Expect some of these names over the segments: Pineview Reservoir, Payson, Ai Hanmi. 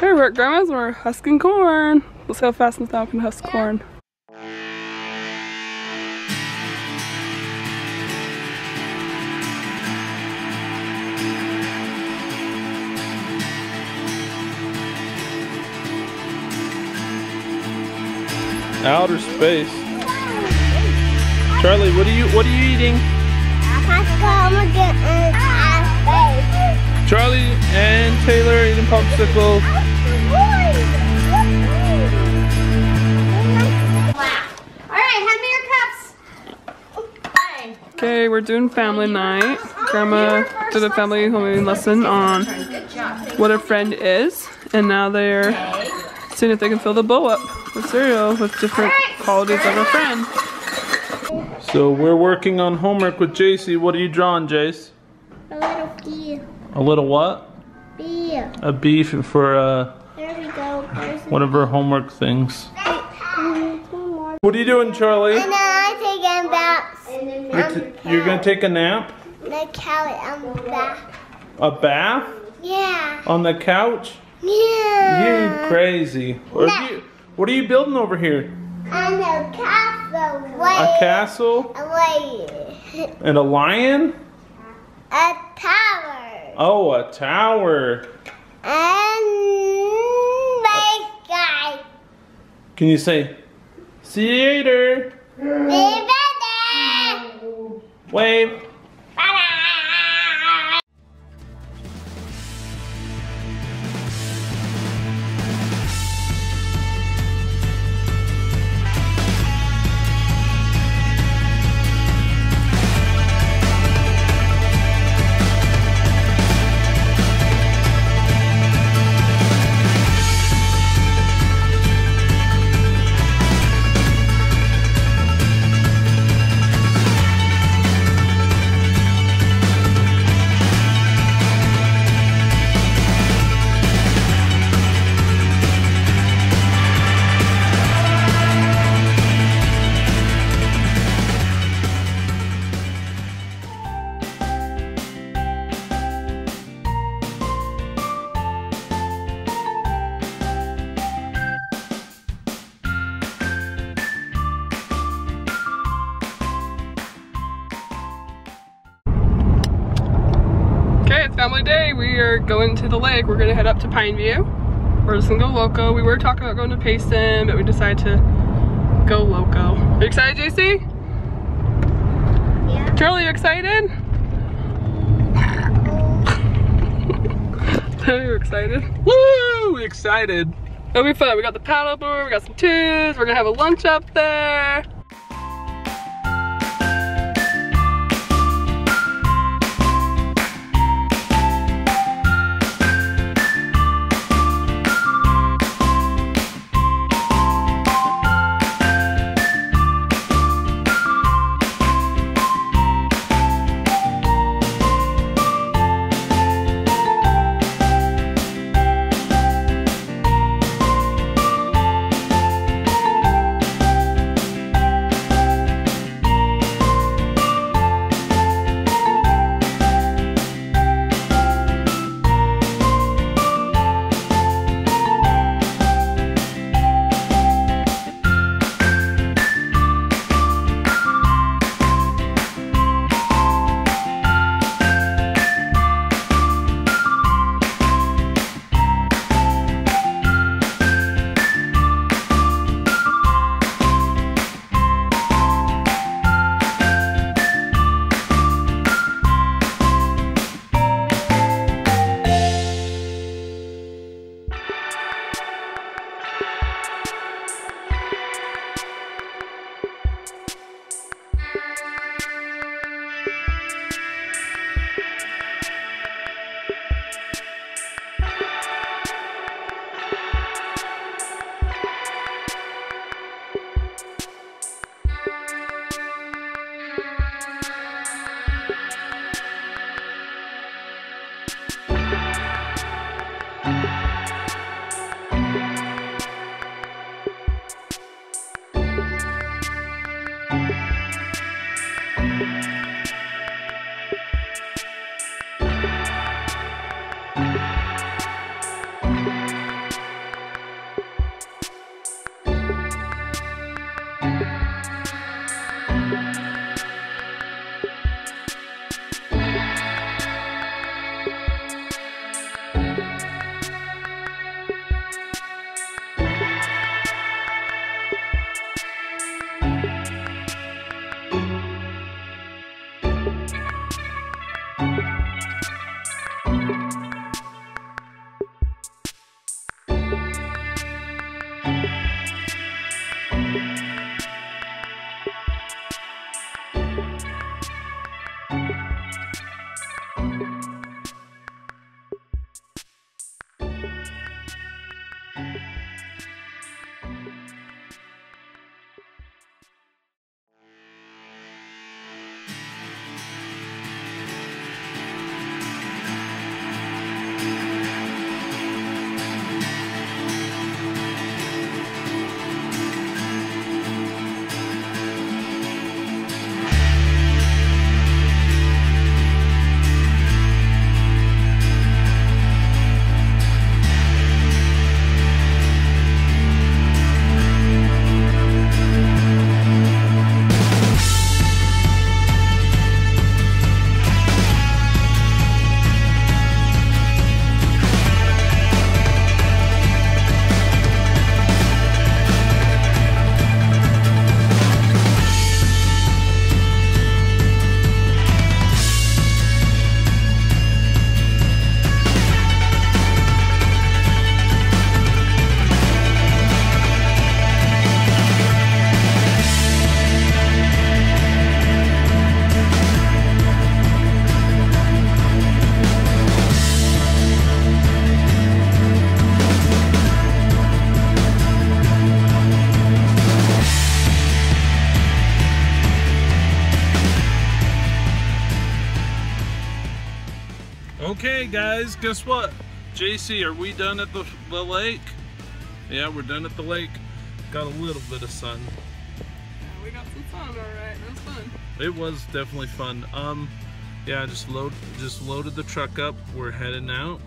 Okay, we're at Grandma's and we're husking corn. Let's see how fast and Tom can husk corn. Outer space. Charlie, what are you eating? Charlie and Taylor eating popsicle. Okay, we're doing family night. Grandma did a family homemaking lesson on what a friend is, and now they're seeing if they can fill the bowl up with cereal with different qualities of a friend. So we're working on homework with Jacy. What are you drawing, Jace? A little bee. A little what? Bee. A bee for there we go. One of her homework things. What are you doing, Charlie? You're gonna take a nap? The couch on the bath. A bath? Yeah. On the couch? Yeah. You crazy. What are you building over here? I'm a castle. A castle? A lion. And a lion? A tower. Oh, a tower. And my guy. Can you say, see you later? Baby. Wave. Bye-bye. Family day, we are going to the lake. We're gonna head up to Pineview. We're just gonna go loco. We were talking about going to Payson, but we decided to go loco. Are you excited, JC? Yeah. Charlie, you excited? Are you excited? Woo! We excited. It'll be fun. We got the paddle board, we got some tubes, we're gonna have a lunch up there. Okay guys, guess what? JC, are we done at the lake? Yeah, we're done at the lake. Got a little bit of sun. Yeah, we got some sun, alright. It was fun. It was definitely fun. Yeah, just loaded the truck up. We're heading out.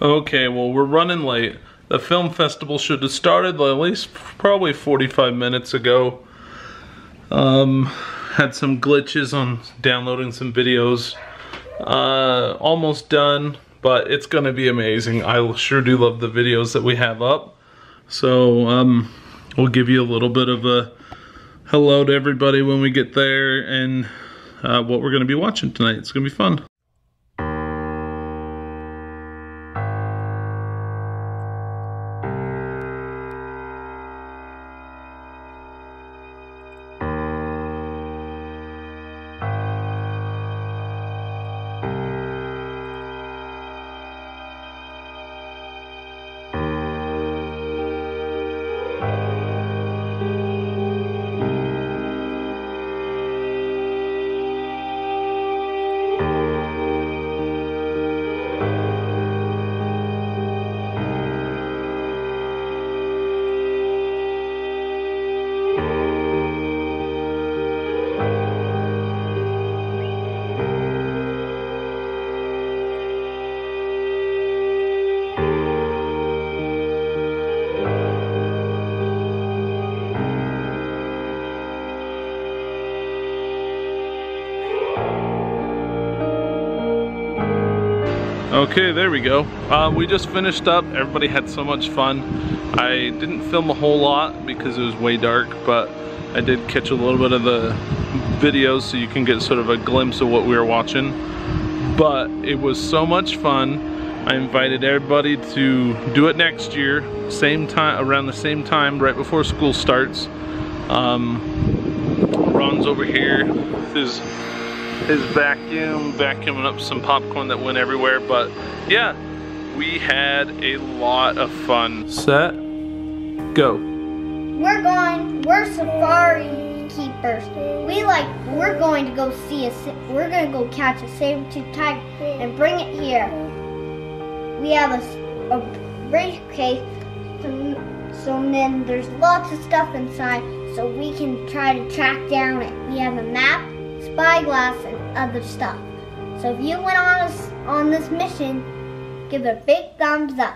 Okay, well, we're running late. The film festival should have started at least probably 45 minutes ago. Had some glitches on downloading some videos. Almost done, but it's gonna be amazing. I sure do love the videos that we have up. So we'll give you a little bit of a hello to everybody when we get there and what we're gonna be watching tonight. It's gonna be fun. Okay, there we go. We just finished up. Everybody had so much fun. I didn't film a whole lot because it was way dark, but I did catch a little bit of the videos so you can get sort of a glimpse of what we were watching. But it was so much fun. I invited everybody to do it next year, same time, around the same time, right before school starts. Ron's over here. There's his vacuuming up some popcorn that went everywhere, but yeah, we had a lot of fun. Set, go. We're safari keepers. We're going to go we're going to go catch a saber-toothed tiger and bring it here. We have a briefcase, so then there's lots of stuff inside, so we can try to track down it. We have a map, spyglass, and other stuff. So if you went on this mission, give a big thumbs up.